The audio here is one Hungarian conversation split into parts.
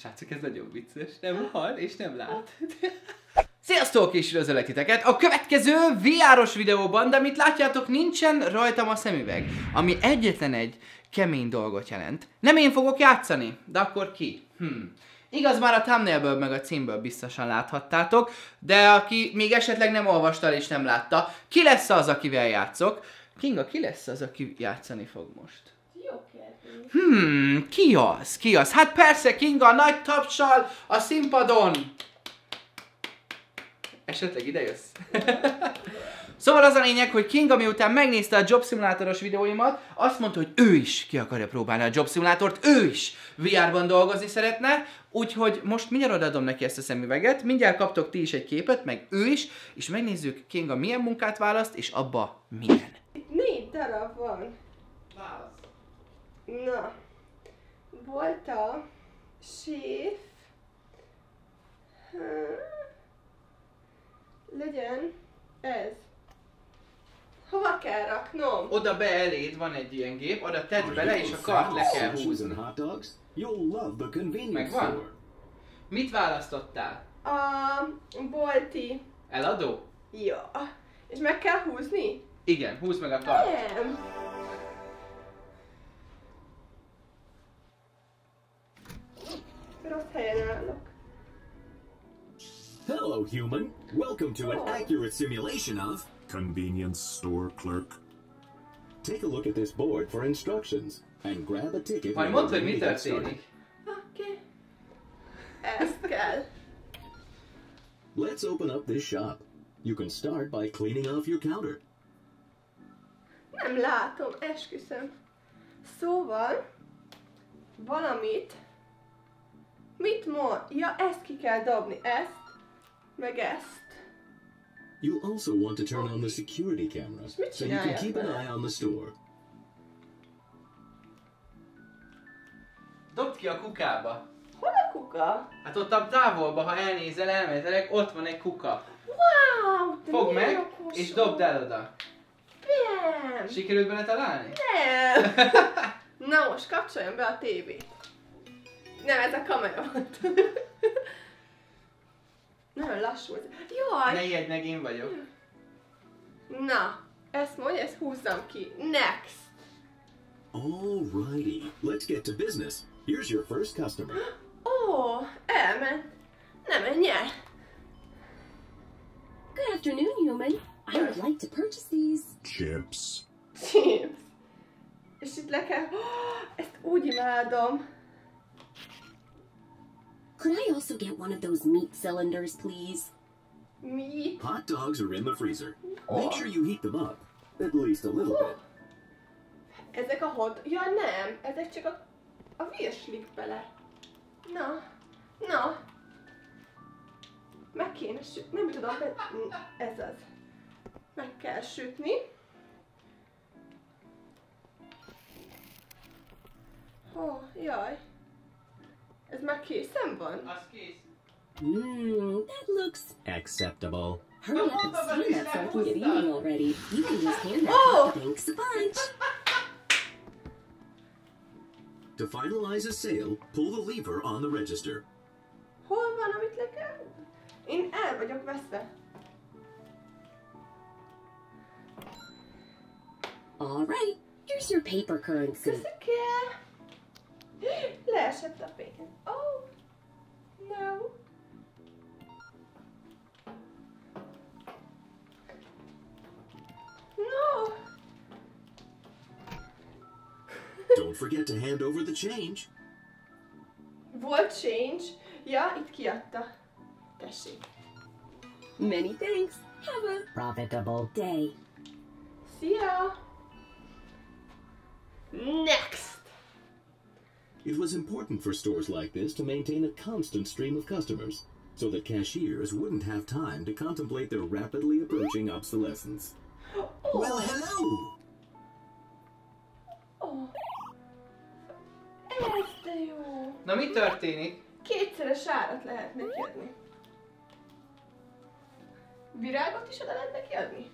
Srácok, ez nagyon vicces, nem hall és nem lát. Sziasztok, és üdvözöllek titeket a következő VR-os videóban, de amit látjátok, nincsen rajtam a szemüveg, ami egyetlen egy kemény dolgot jelent. Nem én fogok játszani, de akkor ki? Igaz, már a thumbnailből meg a címből biztosan láthattátok, de aki még esetleg nem olvasta és nem látta, ki lesz az, akivel játszok? Kinga, ki lesz az, aki játszani fog most? Ki az? Ki az? Hát persze, Kinga a nagy tapssal a színpadon! Esetleg ide jössz. Szóval az a lényeg, hogy Kinga, miután megnézte a Job Simulatoros videóimat, azt mondta, hogy ő is ki akarja próbálni a Job Simulatort, ő is VR-ban dolgozni szeretne, úgyhogy most mindjárt odaadom neki ezt a szemüveget, mindjárt kaptok ti is egy képet, meg ő is, és megnézzük, Kinga milyen munkát választ, és abba milyen. 4 darab van. Válasz. Na, volt a séf, legyen ez. Hova kell raknom? Oda be eléd van egy ilyen gép, oda tedd bele és a kart le kell húzni. Megvan? Mit választottál? A bolti. Eladó? Ja. És meg kell húzni? Igen, húzd meg a kart. Nem. Rossz helyen állok. Hello, human. Welcome to an accurate simulation of convenience store clerk. Take a look at this board for instructions and grab a ticket. Majd mondd, hogy mi történik. Oké. Ezt kell. Let's open up this shop. You can start by cleaning off your counter. Nem látom, esküszöm. Szóval valamit. Mit mond? Ja, ezt ki kell dobni, ezt, meg ezt. You also want to turn on the security cameras, so you can keep an eye on the store. Dobd ki a kukába. Hol a kuka? Hát ott a távolba, ha elnézel, elméletileg, ott van egy kuka. Wow, de fogd meg, és dobd el oda. Bam! Sikerült bele találni? Nem! Na most kapcsoljon be a tévét. Nem, ez a kamera volt. Nagyon lassú. Jaj! Ne ijedj meg, én vagyok. Na, ezt mondj, ezt húzzam ki. Next! Alrighty, let's get to business. Here's your first customer. Oh, elment. Nem menj el. Good afternoon, human. I would like to purchase these. Chips. Chips. És itt le kell... ezt úgy imádom. Could I also get one of those meat cylinders, please? Meat? Hot dogs are in the freezer. Make sure you heat them up, at least a little bit. Ezek a hot... Ja nem, ezek csak a virslik bele. Na, na. Meg kéne sütni, nem tudom, ez az. Meg kell sütni. Jaj. Ez már készen van? Az kész. That looks acceptable. Hurry up and steam that so I can get eating already. You can just hand that thanks a bunch. To finalize a sale, pull the lever on the register. Hol van, amit le kell? Én el vagyok veszve. Alright, here's your paper currency. Köszönöm. Leesett a pénz. Oh, no. No. Don't forget to hand over the change. Volt change? Ja, itt kiadta. Tessék. Many thanks. Have a profitable day. Szia. Next. It was important for stores like this to maintain a constant stream of customers, so that cashiers wouldn't have time to contemplate their rapidly approaching obsolescence. Well, hello! Ez de jó! Na, mi történik? Kétszeres árat lehet neki adni. Virágot is oda lehet neki adni?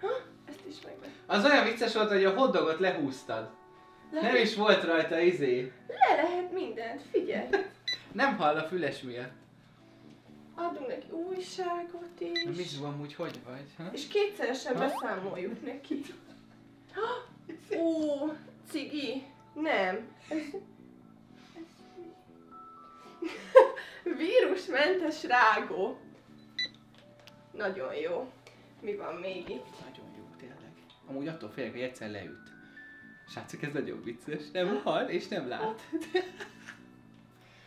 Ha? Ezt is megvan. Az olyan vicces volt, hogy a hotdogot lehúztad. Nem is volt rajta izé. Le lehet mindent, figyelj! Nem hall a füles miatt. Adunk neki újságot is. Na, Mizu, amúgy hogy vagy? Ha? És kétszeresen beszámoljuk neki. Ó, cigi. Nem. Vírusmentes rágó. Nagyon jó. Mi van még itt? Nagyon jó, tényleg. Amúgy attól félek, hogy egyszer leüt. Srácok, ez nagyon vicces. Nem hal és nem lát.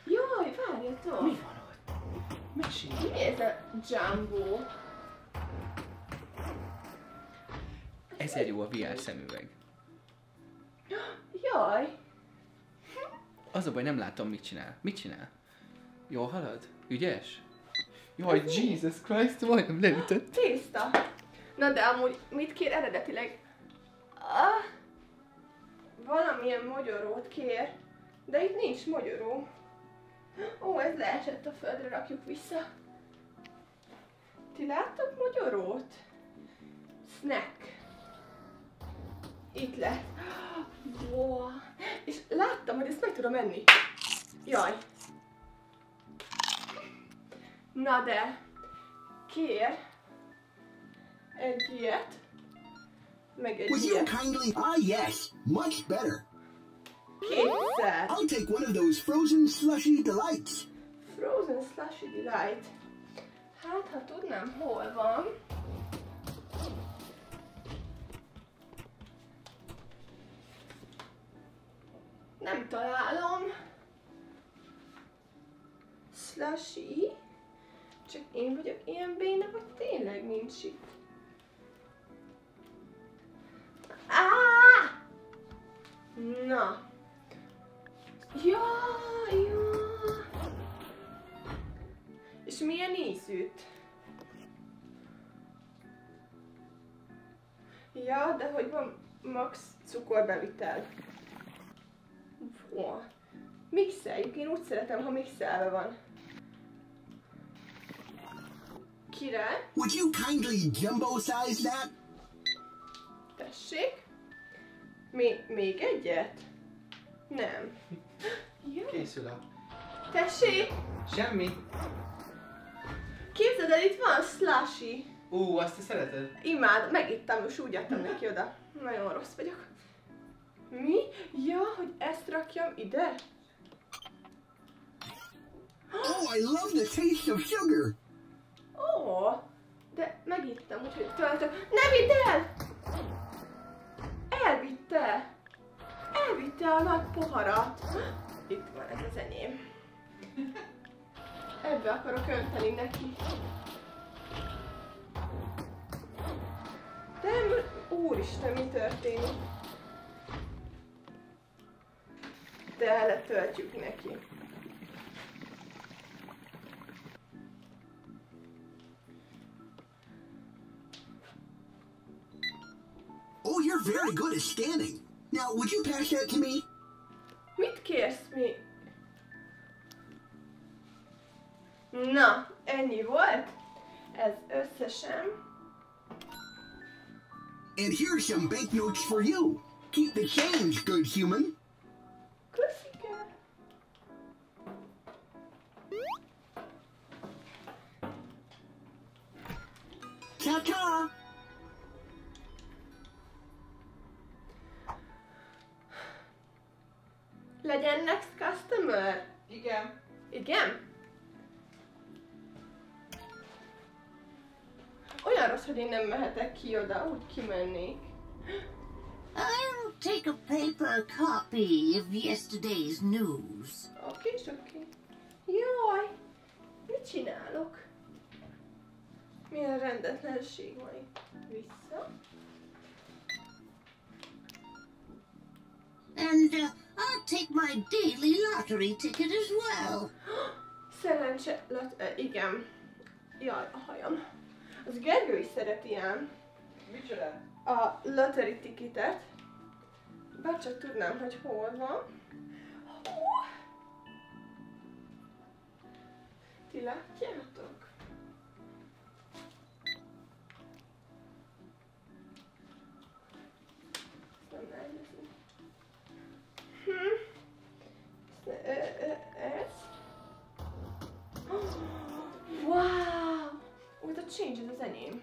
Jaj, várjatok! Mi van ott? Mesélj! Mi ez a Jumbo? Ezért jó a VR szemüveg. Jaj! Az a baj, nem látom, mit csinál. Mit csinál? Jól halad? Ügyes? Jaj, Jesus Christ, majdnem leütött. Tészta. Na de amúgy mit kér eredetileg? Ah, valamilyen mogyorót kér, de itt nincs mogyoró. Ó, ez leesett a földre, rakjuk vissza. Ti láttok mogyorót? Snack. Itt lett. Wow. És láttam, hogy ezt meg tudom enni. Jaj. Na de, kér egy ilyet, meg egy ilyet. Kétszer. I'll take one of those frozen slushy delights. Frozen slushy delight. Hát, ha tudnám, hol van. Nem találom. Slushy. Csak én vagyok ilyen béna, vagy tényleg nincs itt. Áááá! Na. Jaj, jaj. És milyen ízűt? Ja, de hogy van max cukorbevitel. Ó, mixeljük, én úgy szeretem, ha mixelve van. Király. Would you kindly jumbo size that? Tessék. Még egyet? Nem. Jaj. Készül a... Tessék. Semmi. Képzeld el, itt van Slushy. Ú, azt te szereted? Imádom, megittem és úgy adtam neki oda. Nagyon rossz vagyok. Mi? Ja, hogy ezt rakjam ide? Oh, I love the taste of sugar. Ó, de megittem, úgyhogy töltök. Ne vidd el! Elvitte! Elvitte a nagy poharat. Itt van, ez az enyém. Ebbe akarok önteni neki. De úristen, mi történik? De letöltjük neki. Oh, you're very good at standing. Now, would you pass that to me? Mit kérsz mi? Na, ennyi volt. Ez összesen. And here's some banknotes for you. Keep the change, good human. Köszönöm. Ta-ta! Legyen next customer? Igen. Igen? Olyan rossz, hogy én nem mehetek ki oda, úgy kimennék. I'll take a paper copy of yesterday's news. Oké, oké. Jaj! Mit csinálok? Milyen rendetlenség van itt. Vissza. And I'll take my daily lottery ticket as well. Szerencse... igen. Jaj, a hajam. Az Gergő is szereti ilyen. Micsoda? A lottery ticketet. Bár csak tudnám, hogy hol van. Ti látjátok? Ez, Let's change it as a name.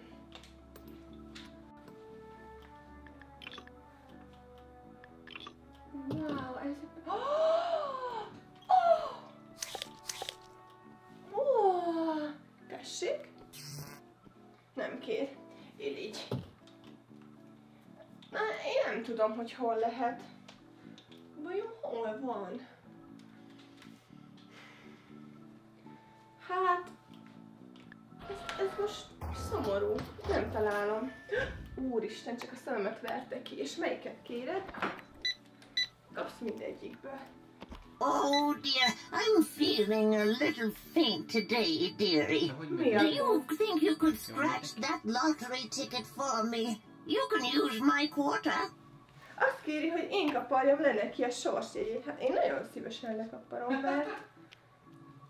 Wow, I just... Oh! Tessék? Nem kér. Irigy. Na, én nem tudom, hogy hol lehet. Vajon hol van? Hát... Ez most szomorú. Nem találom. Úristen, csak a szememet verte ki. És melyiket kéred? Kapsz mindegyikből. Oh dear, I'm feeling a little faint today, dearie. Do you think you could scratch that lottery ticket for me? You can use my quarter. Azt kéri, hogy én kaparjam le neki a sorsjegyét. Hát én nagyon szívesen lekaparom,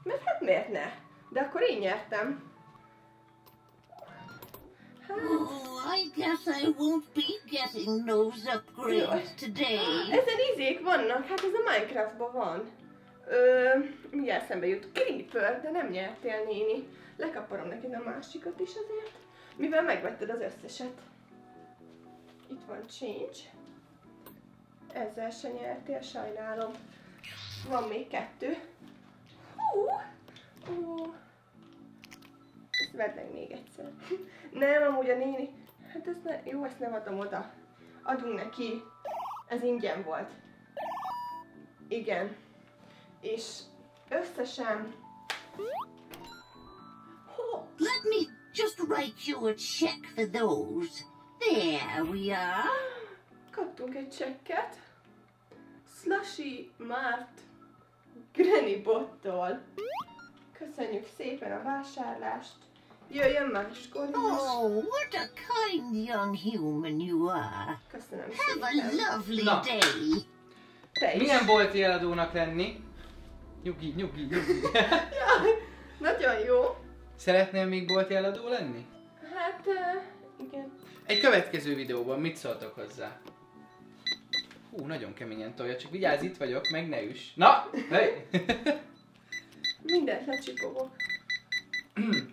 mert hát miért ne? De akkor én nyertem. Oh, I guess I won't be getting those upgrades today. Ezen izék vannak, hát ez a Minecraftban van. Mindjárt szembe jut Creeper, de nem nyertél, néni. Lekaparom neked a másikat is azért, mivel megvetted az összeset. Itt van change. Ezzel se nyertél, sajnálom. Van még kettő. Ezt vedd meg még egyszer. Nem, amúgy a néni... Hát ez ne... Jó, ezt nem adom oda. Adunk neki. Ez ingyen volt. Igen. És összesen... Let me just write you a check for those. There we are. Kaptunk egy csekket. Slushy Mart Granny Bottól. Köszönjük szépen a vásárlást. Jöjjön máskor is. Oh, what a kind young human you are. Köszönöm szépen. Have a lovely day. Te is. Milyen bolti eladónak lenni? Nyugi, nyugi, nyugi. Jaj, nagyon jó. Szeretnél még bolti eladó lenni? Hát, igen. Egy következő videóban mit szóltok hozzá? Hú, nagyon keményen tolja, csak vigyázz, itt vagyok, meg ne üss. Na, hely! Mindent lecsipogok.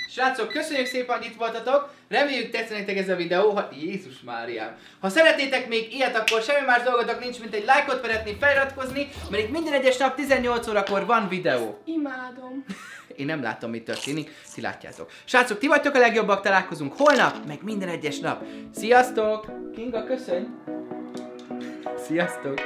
Srácok, köszönjük szépen, hogy itt voltatok. Reméljük tetszett nektek ez a videó. Jézus Máriám. Ha szeretnétek még ilyet, akkor semmi más dolgotok nincs, mint egy lájkot veretni, feliratkozni, mert itt minden egyes nap 18 órakor van videó. Imádom. Én nem látom, mi történik. Ti látjátok. Srácok, ti vagytok a legjobbak, találkozunk holnap, meg minden egyes nap. Sziasztok! Kinga, köszönj! Sziasztok!